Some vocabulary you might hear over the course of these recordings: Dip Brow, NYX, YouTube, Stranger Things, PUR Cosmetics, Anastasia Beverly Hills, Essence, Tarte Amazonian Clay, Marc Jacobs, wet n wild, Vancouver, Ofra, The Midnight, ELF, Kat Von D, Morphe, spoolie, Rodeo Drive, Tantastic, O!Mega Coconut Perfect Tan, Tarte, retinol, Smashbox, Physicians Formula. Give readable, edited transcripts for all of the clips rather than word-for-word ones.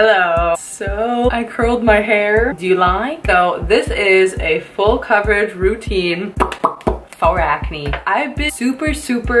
Hello. So I curled my hair. Do you like? So this is a full coverage routine for acne. I've been super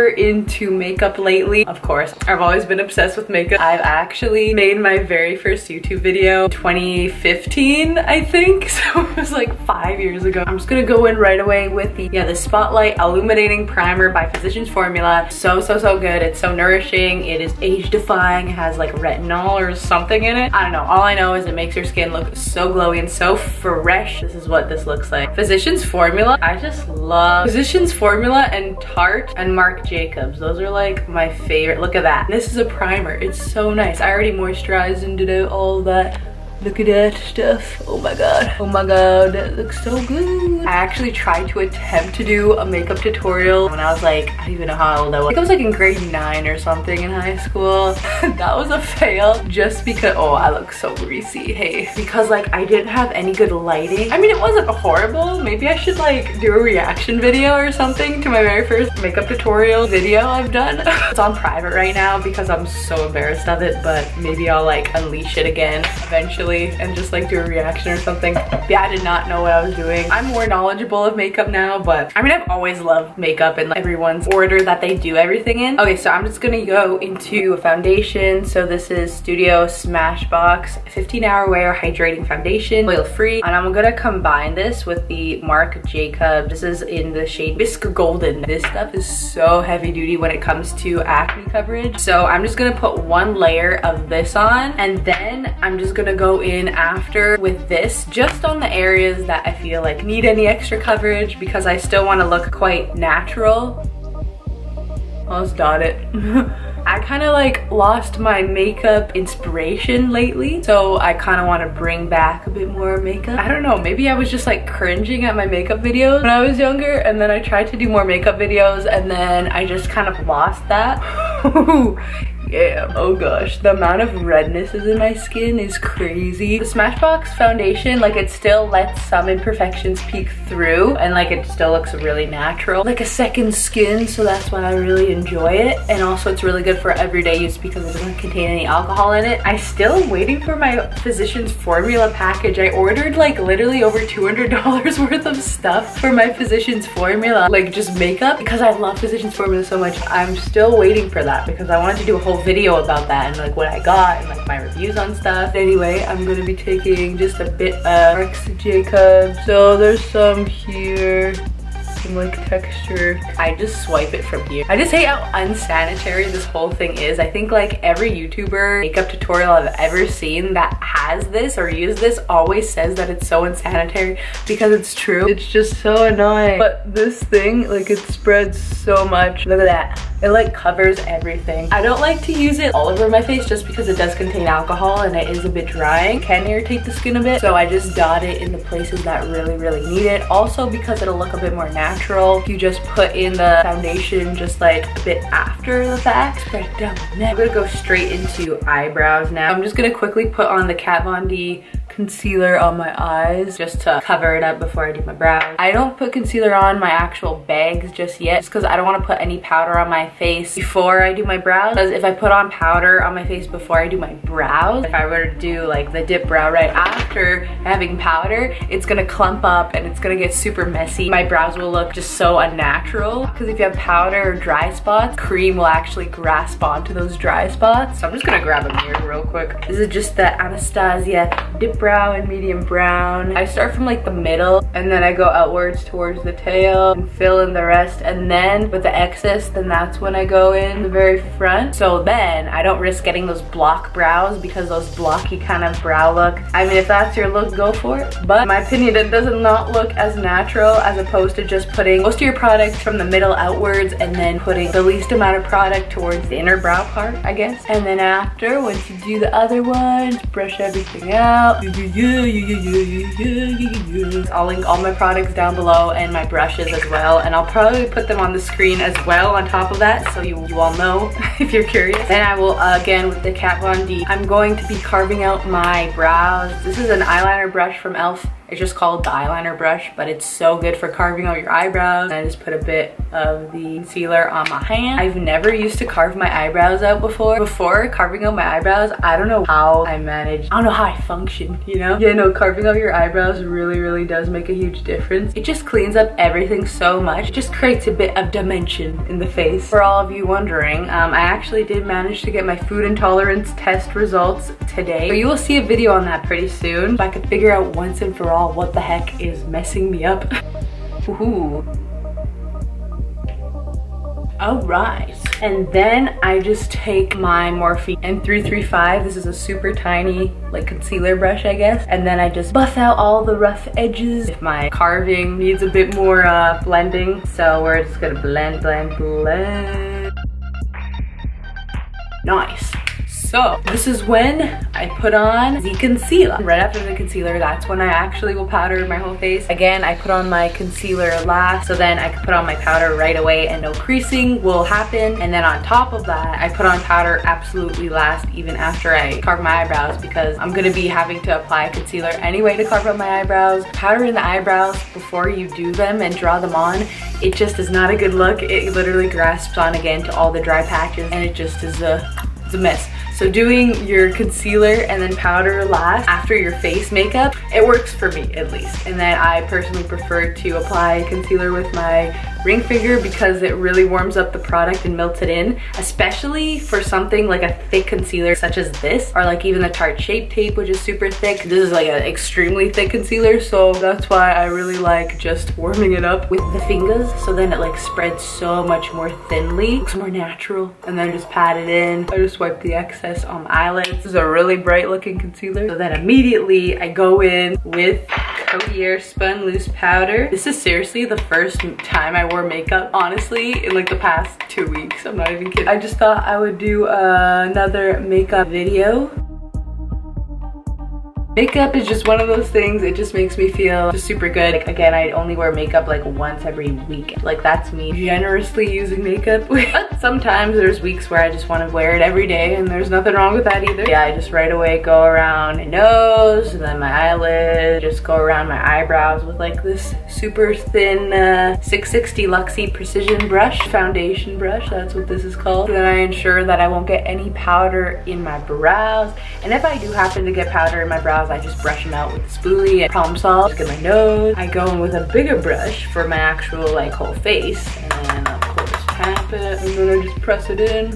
into makeup lately. Of course, I've always been obsessed with makeup. I've actually made my very first YouTube video in 2015, I think. So it was like 5 years ago. I'm just gonna go in right away with the Spotlight Illuminating Primer by Physicians Formula. So good. It's so nourishing. It is age-defying. It has like retinol or something in it. I don't know. All I know is it makes your skin look so glowy and so fresh. This is what this looks like. Physicians Formula. I just love Physicians Formula and Tarte and Marc Jacobs. Those are like my favorite. Look at that. This is a primer. It's so nice. I already moisturized and did all that. Look at that stuff. Oh my god. Oh my god. That looks so good. I actually tried to attempt to do a makeup tutorial when I was like, I don't even know how old I was. I think I was like in grade 9 or something in high school. That was a fail just because, oh, I look so greasy. Hey, because like I didn't have any good lighting. I mean, it wasn't horrible. Maybe I should like do a reaction video or something to my very first makeup tutorial video I've done. It's on private right now because I'm so embarrassed of it, but maybe I'll like unleash it again eventually and just like do a reaction or something. Yeah, I did not know what I was doing. I'm more knowledgeable of makeup now, but I mean, I've always loved makeup and like, everyone's order that they do everything in. Okay, so I'm just gonna go into a foundation. So this is Studio Smashbox 15-hour wear hydrating foundation, oil-free, and I'm gonna combine this with the Marc Jacobs. This is in the shade Bisque Golden. This stuff is so heavy-duty when it comes to acne coverage. So I'm just gonna put one layer of this on, and then I'm just gonna go in after with this just on the areas that I feel like need any extra coverage because I still want to look quite natural. Almost got it. I kind of like lost my makeup inspiration lately, so I kind of want to bring back a bit more makeup. I don't know, maybe I was just like cringing at my makeup videos when I was younger, and then I tried to do more makeup videos, and then I just kind of lost that. Yeah, oh gosh, the amount of rednesses in my skin is crazy. The Smashbox foundation, like it still lets some imperfections peek through, and like it still looks really natural, like a second skin, so that's why I really enjoy it. And also it's really good for everyday use because it doesn't contain any alcohol in it. I'm still waiting for my Physicians Formula package. I ordered like literally over $200 worth of stuff for my Physicians Formula, like just makeup, because I love Physicians Formula so much. I'm still waiting for that because I wanted to do a whole video about that and like what I got and like my reviews on stuff. Anyway, I'm gonna be taking just a bit of Marc Jacobs. So there's some here, some like texture. I just swipe it from here. I just hate how unsanitary this whole thing is. I think like every YouTuber makeup tutorial I've ever seen that has this or used this always says that it's so unsanitary because it's true. It's just so annoying. But this thing, like it spreads so much. Look at that. It like covers everything. I don't like to use it all over my face just because it does contain alcohol and it is a bit drying. It can irritate the skin a bit. So I just dot it in the places that really need it. Also because it'll look a bit more natural. You just put in the foundation just like a bit after the fact. Spread it down my neck. I'm gonna go straight into eyebrows now. I'm just gonna quickly put on the Kat Von D concealer on my eyes just to cover it up before I do my brows. I don't put concealer on my actual bags just yet just because I don't want to put any powder on my face before I do my brows, because if I put on powder on my face before I do my brows, if I were to do like the dip brow right after having powder, it's gonna clump up and it's gonna get super messy. My brows will look just so unnatural because if you have powder or dry spots, cream will actually grasp onto those dry spots. So I'm just gonna grab a mirror real quick. This is just the Anastasia dip brow and medium brown. I start from like the middle and then I go outwards towards the tail and fill in the rest, and then with the excess, then that's when I go in the very front. So then I don't risk getting those block brows because those blocky kind of brow look, I mean, if that's your look, go for it. But in my opinion, it does not look as natural as opposed to just putting most of your product from the middle outwards and then putting the least amount of product towards the inner brow part, I guess. And then after, once you do the other one, brush everything out. I'll link all my products down below and my brushes as well, and I'll probably put them on the screen as well on top of that, so you all know if you're curious. Then I will, again with the Kat Von D, I'm going to be carving out my brows. This is an eyeliner brush from ELF. It's just called the eyeliner brush, but it's so good for carving out your eyebrows. I just put a bit of the concealer on my hand. I've never used to carve my eyebrows out before. Before carving out my eyebrows, I don't know how I managed. I don't know how I function, you know? Yeah, no, carving out your eyebrows really, really does make a huge difference. It just cleans up everything so much. It just creates a bit of dimension in the face. For all of you wondering, I actually did manage to get my food intolerance test results today. So you will see a video on that pretty soon. If I could figure out once and for all what the heck is messing me up. Woohoo. Alright, and then I just take my Morphe M335, this is a super tiny like concealer brush I guess, and then I just buff out all the rough edges. If my carving needs a bit more blending, so we're just gonna blend, blend, blend. Nice. So this is when I put on the concealer. Right after the concealer, that's when I actually will powder my whole face. Again, I put on my concealer last, so then I can put on my powder right away and no creasing will happen. And then on top of that, I put on powder absolutely last, even after I carve my eyebrows, because I'm gonna be having to apply concealer anyway to carve out my eyebrows. Powdering the eyebrows before you do them and draw them on, it just is not a good look. It literally grasps on again to all the dry patches and it just is it's a mess. So doing your concealer and then powder last after your face makeup, it works for me at least. And then I personally prefer to apply concealer with my ring finger because it really warms up the product and melts it in, especially for something like a thick concealer such as this, or like even the Tarte Shape Tape, which is super thick. This is like an extremely thick concealer, so that's why I really like just warming it up with the fingers, so then it like spreads so much more thinly, looks more natural. And then I just pat it in. I just wipe the excess on my eyelids. This is a really bright looking concealer. So then immediately I go in with Coty Airspun Loose Powder. This is seriously the first time I wore makeup, honestly, in like the past 2 weeks. I'm not even kidding. I just thought I would do another makeup video. Makeup is just one of those things, it just makes me feel just super good. Like, again, I only wear makeup like once every week. Like, that's me generously using makeup. But sometimes there's weeks where I just want to wear it every day, and there's nothing wrong with that either. Yeah, I just right away go around my nose, and then my eyelid, just go around my eyebrows with like this super thin 660 Luxie Precision Brush, foundation brush, that's what this is called. And then I ensure that I won't get any powder in my brows. And if I do happen to get powder in my brows, I just brush them out with a spoolie and problem solve. Just get my nose. I go in with a bigger brush for my actual like whole face, and then of course tap it, and then I just press it in.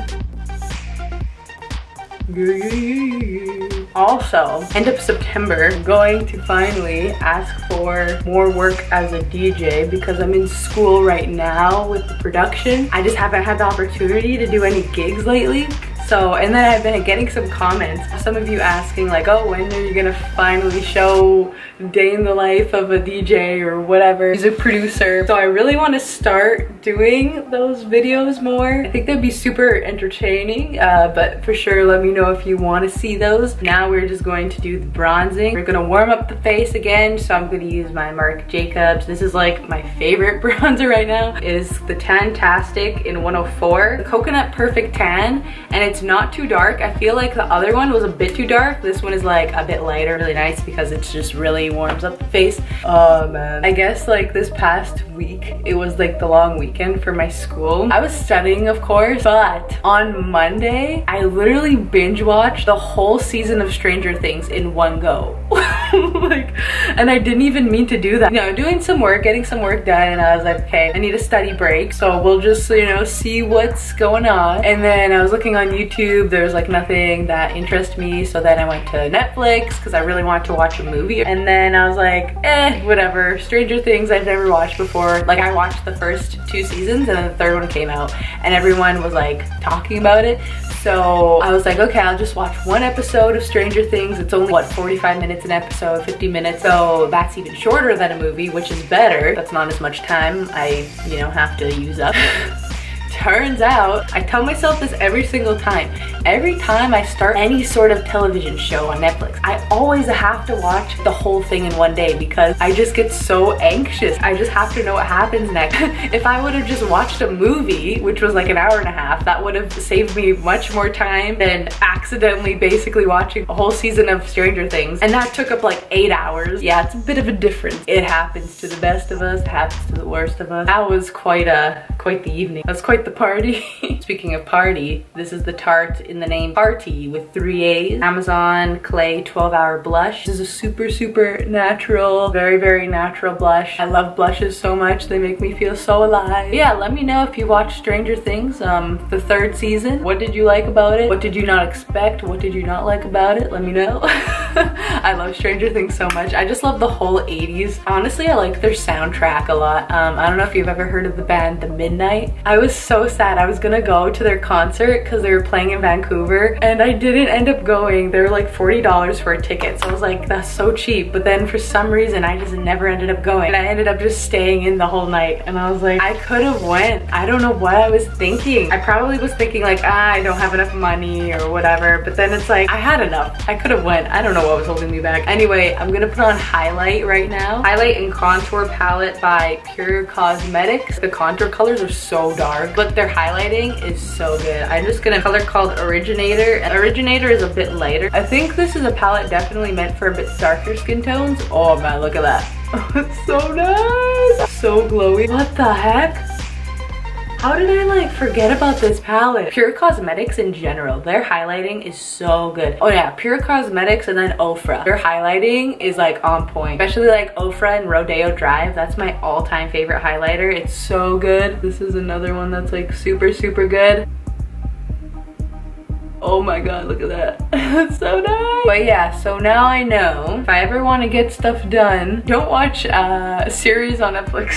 Also, end of September, I'm going to finally ask for more work as a DJ because I'm in school right now with the production. I just haven't had the opportunity to do any gigs lately. So, and then I've been getting some comments. Some of you asking like, oh, when are you gonna finally show day in the life of a DJ or whatever? He's a producer. So I really wanna start doing those videos more. I think that'd be super entertaining, but for sure let me know if you wanna see those. Now we're just going to do the bronzing. We're gonna warm up the face again, so I'm gonna use my Marc Jacobs. This is like my favorite bronzer right now. It is the Tantastic in 104, the Coconut Perfect Tan, and it's not too dark. I feel like the other one was a bit too dark. This one is like a bit lighter, really nice because it's just really warms up the face. Oh man. I guess like this past week, it was like the long weekend for my school. I was studying of course, but on Monday, I literally binge watched the whole season of Stranger Things in one go. Like, and I didn't even mean to do that. You know, doing some work, getting some work done, and I was like, okay, I need a study break. So we'll just, you know, see what's going on. And then I was looking on YouTube, there was like nothing that interested me, so then I went to Netflix because I really wanted to watch a movie. And then I was like, eh, whatever, Stranger Things I've never watched before. Like I watched the first two seasons and then the third one came out and everyone was like talking about it. So I was like, okay, I'll just watch one episode of Stranger Things. It's only, what, 45 minutes an episode, 50 minutes. So that's even shorter than a movie, which is better. That's not as much time I, you know, have to use up Turns out, I tell myself this every single time. Every time I start any sort of television show on Netflix, I always have to watch the whole thing in one day because I just get so anxious. I just have to know what happens next. If I would have just watched a movie, which was like an hour and a half, that would have saved me much more time than accidentally basically watching a whole season of Stranger Things. And that took up like 8 hours. Yeah, it's a bit of a difference. It happens to the best of us, it happens to the worst of us. That was quite the evening. That was quite the party. Speaking of party, this is the Tarte in the name Party with 3 A's. Amazon Clay 12-Hour Blush. This is a super, super natural, very, very natural blush. I love blushes so much. They make me feel so alive. But yeah, let me know if you watched Stranger Things, the 3rd season. What did you like about it? What did you not expect? What did you not like about it? Let me know. I love Stranger Things so much. I just love the whole 80s. Honestly, I like their soundtrack a lot. I don't know if you've ever heard of the band The Midnight. I was so sad. I was gonna go to their concert because they were playing in Vancouver and I didn't end up going. They were like $40 for a ticket. So I was like, that's so cheap. But then for some reason, I just never ended up going. And I ended up just staying in the whole night. And I was like, I could have went. I don't know what I was thinking. I probably was thinking like, ah, I don't have enough money or whatever. But then it's like, I had enough. I could have went. I don't know what was holding me back. Anyway, I'm gonna put on highlight right now. Highlight and contour palette by PUR Cosmetics. The contour colors are so dark, but their highlighting is so good. I'm just gonna color called Originator. And Originator is a bit lighter. I think this is a palette definitely meant for a bit darker skin tones. Oh man, look at that. Oh, it's so nice. So glowy. What the heck? How did I like forget about this palette? PUR Cosmetics in general, their highlighting is so good. Oh yeah, PUR Cosmetics and then Ofra. Their highlighting is like on point, especially like Ofra and Rodeo Drive. That's my all-time favorite highlighter. It's so good. This is another one that's like super, super good. Oh my god, look at that. That's so nice. But yeah, so now I know if I ever want to get stuff done, don't watch a series on Netflix.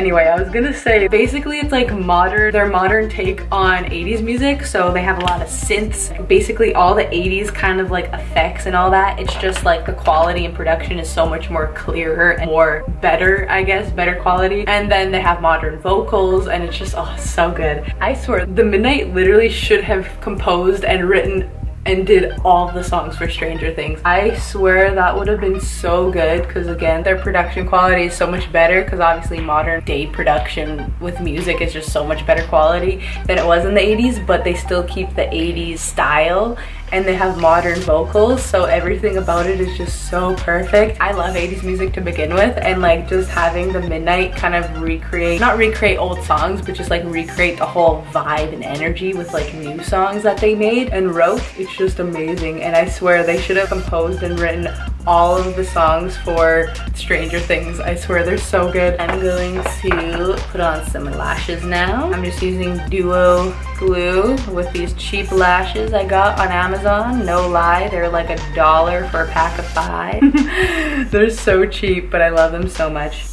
Anyway, I was gonna say, basically it's like modern, their modern take on 80s music. So they have a lot of synths, basically all the 80s kind of like effects and all that. It's just like the quality and production is so much more clearer and more better, I guess, better quality. And then they have modern vocals and it's just, oh, so good. I swear, The Midnight literally should have composed and written and did all the songs for Stranger Things. I swear that would have been so good because again, their production quality is so much better because obviously modern day production with music is just so much better quality than it was in the 80s, but they still keep the 80s style and they have modern vocals, so everything about it is just so perfect. I love 80s music to begin with, and like just having The Midnight kind of recreate, not recreate old songs, but just like recreate the whole vibe and energy with like new songs that they made and wrote. It's just amazing, and I swear they should have composed and written all of the songs for Stranger Things. I swear they're so good. I'm going to put on some lashes now. I'm just using duo glue with these cheap lashes I got on Amazon. No lie, they're like $1 for a pack of 5. They're so cheap, but I love them so much.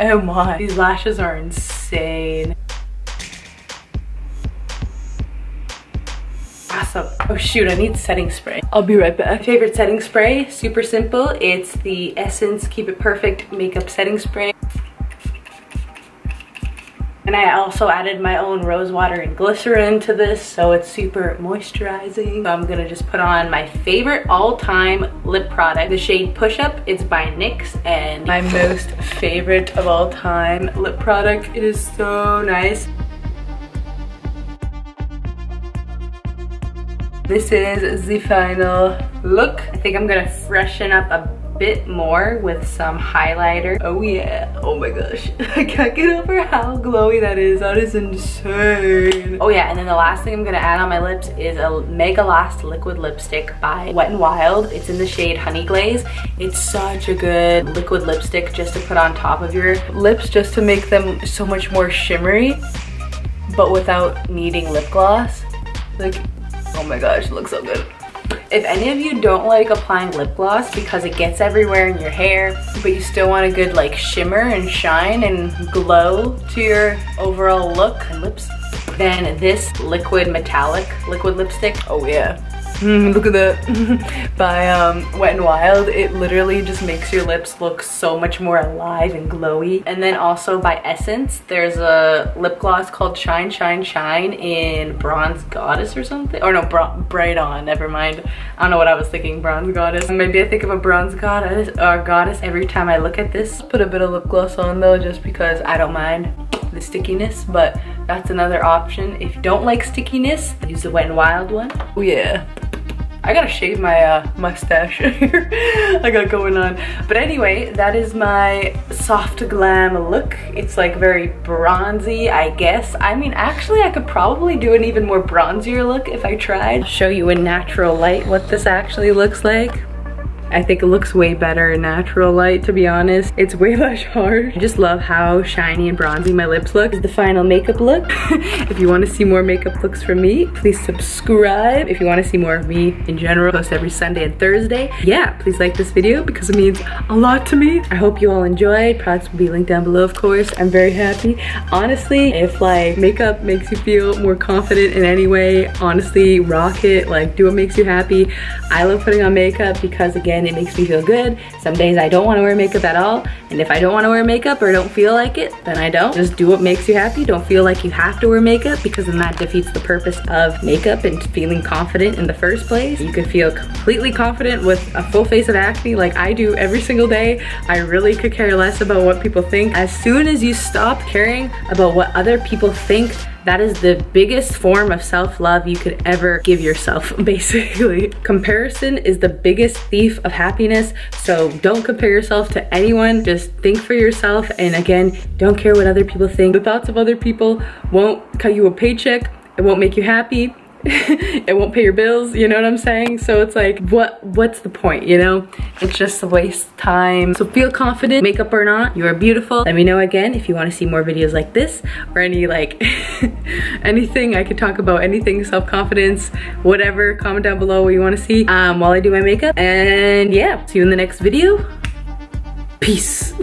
Oh my, these lashes are insane. Awesome. Oh shoot, I need setting spray. I'll be right back. Favorite setting spray, super simple. It's the Essence Keep It Perfect Makeup Setting Spray. And I also added my own rose water and glycerin to this, so it's super moisturizing. So I'm gonna just put on my favorite all-time lip product, the shade Push Up. It's by NYX and my most favorite of all time lip product. It is so nice. This is the final look. I think I'm gonna freshen up a bit more with some highlighter. Oh yeah, oh my gosh. I can't get over how glowy that is. That is insane. Oh yeah, and then the last thing I'm gonna add on my lips is a Mega Last liquid lipstick by Wet n Wild. It's in the shade Honey Glaze. It's such a good liquid lipstick just to put on top of your lips just to make them so much more shimmery, but without needing lip gloss. Like, oh my gosh, it looks so good. If any of you don't like applying lip gloss because it gets everywhere in your hair, but you still want a good like shimmer and shine and glow to your overall look and lips, then this liquid metallic liquid lipstick, oh yeah, look at that, by Wet n Wild. It literally just makes your lips look so much more alive and glowy. And then also by Essence, there's a lip gloss called Shine Shine Shine in Bronze Goddess or something, or no, Bright On, never mind. I don't know what I was thinking, Bronze Goddess. Maybe I think of a Bronze Goddess or Goddess every time I look at this. Put a bit of lip gloss on though, just because I don't mind the stickiness, but that's another option. If you don't like stickiness, use the Wet n Wild one. Oh yeah, I gotta shave my mustache. I got going on. But anyway, that is my soft glam look. It's like very bronzy, I guess. I mean, actually I could probably do an even more bronzier look if I tried. I'll show you in natural light what this actually looks like. I think it looks way better in natural light, to be honest. It's way less harsh. I just love how shiny and bronzy my lips look. This is the final makeup look. If you want to see more makeup looks from me, please subscribe. If you want to see more of me in general, I post every Sunday and Thursday. Yeah, please like this video because it means a lot to me. I hope you all enjoyed. Products will be linked down below, of course. I'm very happy. Honestly, if like makeup makes you feel more confident in any way, honestly, rock it. Like, do what makes you happy. I love putting on makeup because, again, it makes me feel good. Some days I don't want to wear makeup at all, and if I don't want to wear makeup or don't feel like it, then I don't. Just do what makes you happy. Don't feel like you have to wear makeup, because then that defeats the purpose of makeup and feeling confident in the first place. You can feel completely confident with a full face of acne like I do every single day. I really could care less about what people think. As soon as you stop caring about what other people think, that is the biggest form of self-love you could ever give yourself, basically. Comparison is the biggest thief of happiness, so don't compare yourself to anyone. Just think for yourself, and again, don't care what other people think. The thoughts of other people won't cut you a paycheck, it won't make you happy, it won't pay your bills, you know what I'm saying? So it's like, what's the point, you know? It's just a waste of time. So feel confident, makeup or not, you are beautiful. Let me know again if you want to see more videos like this, or any like anything I could talk about, anything self-confidence, whatever. Comment down below what you want to see while I do my makeup. And yeah, see you in the next video. Peace.